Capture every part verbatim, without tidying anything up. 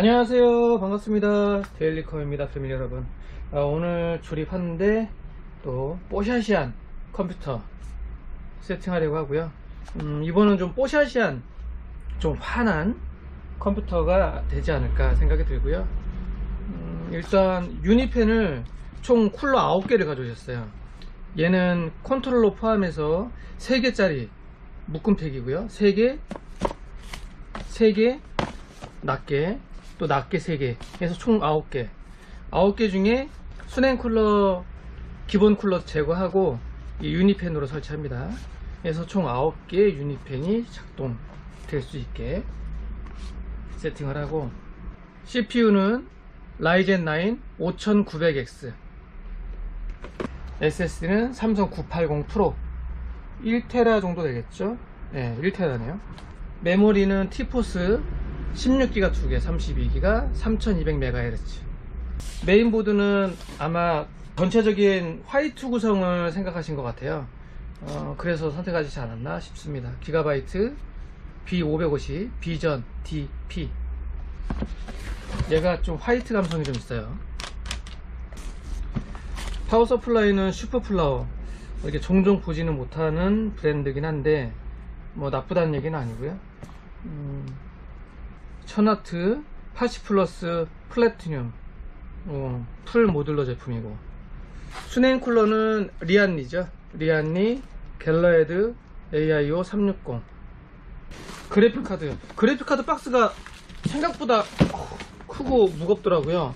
안녕하세요, 반갑습니다. 데일리컴입니다. 패밀리 여러분, 아, 오늘 조립하는데 또 뽀샤시한 컴퓨터 세팅하려고 하고요. 음, 이번은 좀 뽀샤시한, 좀 환한 컴퓨터가 되지 않을까 생각이 들고요. 음, 일단 유니팬을 총 쿨러 아홉 개를 가져오셨어요. 얘는 컨트롤러 포함해서 세 개짜리 묶음팩이고요. 세 개, 세 개, 낮게, 또 낮게 세 개 해서 총 아홉 개. 아홉 개 중에 수냉쿨러, 기본 쿨러 제거하고 이 유니팬으로 설치합니다. 그래서 총 아홉 개의 유니팬이 작동될 수 있게 세팅을 하고, 씨피유는 라이젠 나인 오천구백 엑스, 에스에스디는 삼성 구백팔십 프로 일 테라 정도 되겠죠. 네, 일 테라네요 메모리는 T-Force 십육 기가 두 개, 삼십이 기가, 삼천이백 메가헤르츠. 메인보드는 아마 전체적인 화이트 구성을 생각하신 것 같아요. 어, 그래서 선택하시지 않았나 싶습니다. 기가바이트 비 오백오십 비전 디피, 얘가 좀 화이트 감성이 좀 있어요. 파워 서플라이는 슈퍼 플라워, 이렇게 종종 보지는 못하는 브랜드긴 한데 뭐 나쁘다는 얘기는 아니고요. 음, 천 와트 팔십 플러스 플래티늄, 어, 풀 모듈러 제품이고, 수냉 쿨러는 리안 리죠. 리안 리 갤라하드 에이아이오 삼백육십. 그래픽 카드, 그래픽 카드 박스가 생각보다 크고 무겁더라고요.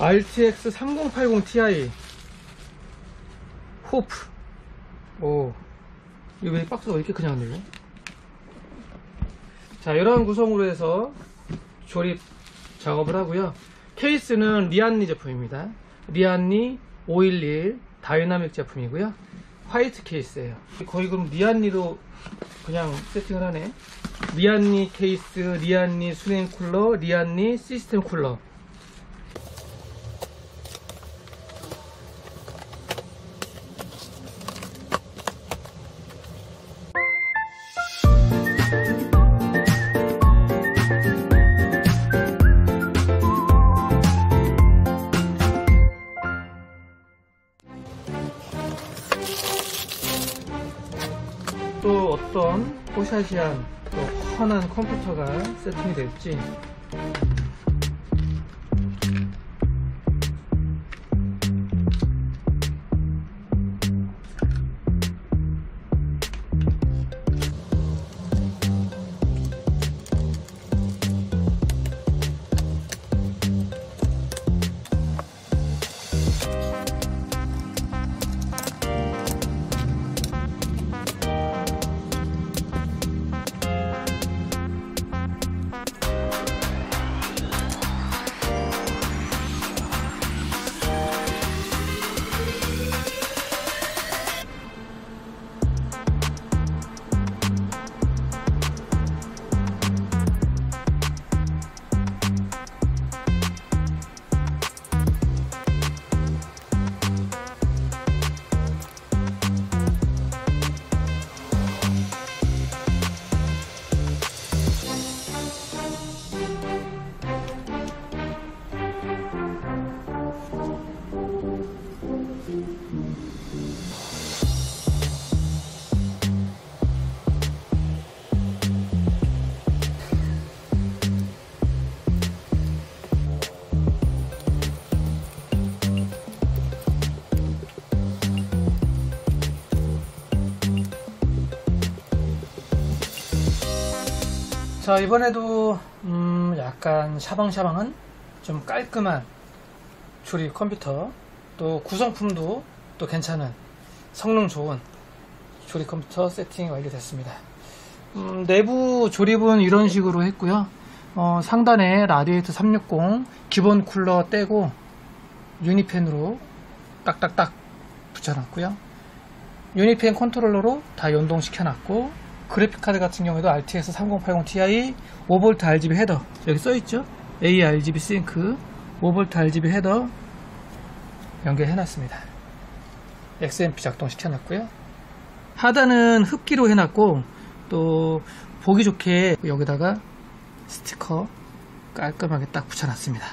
알티엑스 삼공팔공 티아이 호프. 오, 이거 왜 박스가 이렇게 크냐 근데 이거? 자, 이런 구성으로 해서 조립 작업을 하고요. 케이스는 리안 리 제품입니다. 리안 리 오백십일 다이나믹 제품이고요. 화이트 케이스예요. 거의 그럼 리안 리로 그냥 세팅을 하네. 리안 리 케이스, 리안 리 수냉 쿨러, 리안 리 시스템 쿨러. 또 어떤 뽀샤시한, 또 환한 컴퓨터가 세팅이 될지. 자, 이번에도 음 약간 샤방샤방한 좀 깔끔한 조립 컴퓨터, 또 구성품도 또 괜찮은, 성능 좋은 조립 컴퓨터 세팅이 완료됐습니다. 음, 내부 조립은 이런 식으로 했고요. 어, 상단에 라디에이터 삼백육십 기본 쿨러 떼고 유니팬으로 딱딱딱 붙여놨고요. 유니팬 컨트롤러로 다 연동시켜놨고, 그래픽카드 같은 경우에도 알티엑스 삼공팔공 티아이 오 볼트 알지비 헤더, 여기 써있죠? 에이알지비 싱크, 오 볼트 알지비 헤더 연결해놨습니다. 엑스엠피 작동시켜놨고요. 하단은 흡기로 해놨고, 또 보기 좋게 여기다가 스티커 깔끔하게 딱 붙여놨습니다.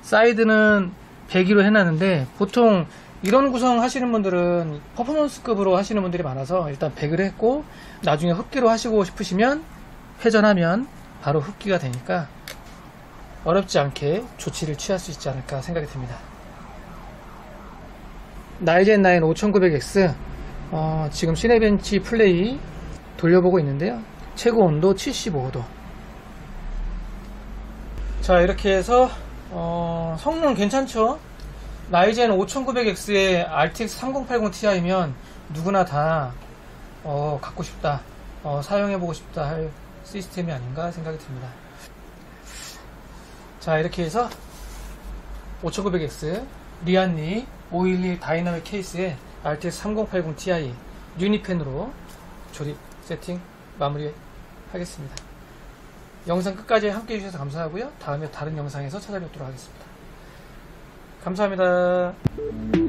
사이드는 배기로 해놨는데 보통 이런 구성 하시는 분들은 퍼포먼스급으로 하시는 분들이 많아서 일단 배기를 했고, 나중에 흡기로 하시고 싶으시면 회전하면 바로 흡기가 되니까 어렵지 않게 조치를 취할 수 있지 않을까 생각이 듭니다. 라이젠 나인 오천구백 엑스 어, 지금 시네벤치 플레이 돌려보고 있는데요, 최고 온도 칠십오 도. 자, 이렇게 해서 어, 성능 괜찮죠? 라이젠 오천구백 엑스의 알티엑스 삼공팔공 티아이면 누구나 다 어, 갖고 싶다, 어, 사용해보고 싶다 할 시스템이 아닌가 생각이 듭니다. 자, 이렇게 해서 오천구백 엑스 리안 리 오백십일 다이나믹 케이스의 알티엑스 삼공팔공 티아이 유니펜으로 조립 세팅 마무리 하겠습니다. 영상 끝까지 함께 해주셔서 감사하고요, 다음에 다른 영상에서 찾아뵙도록 하겠습니다. 감사합니다.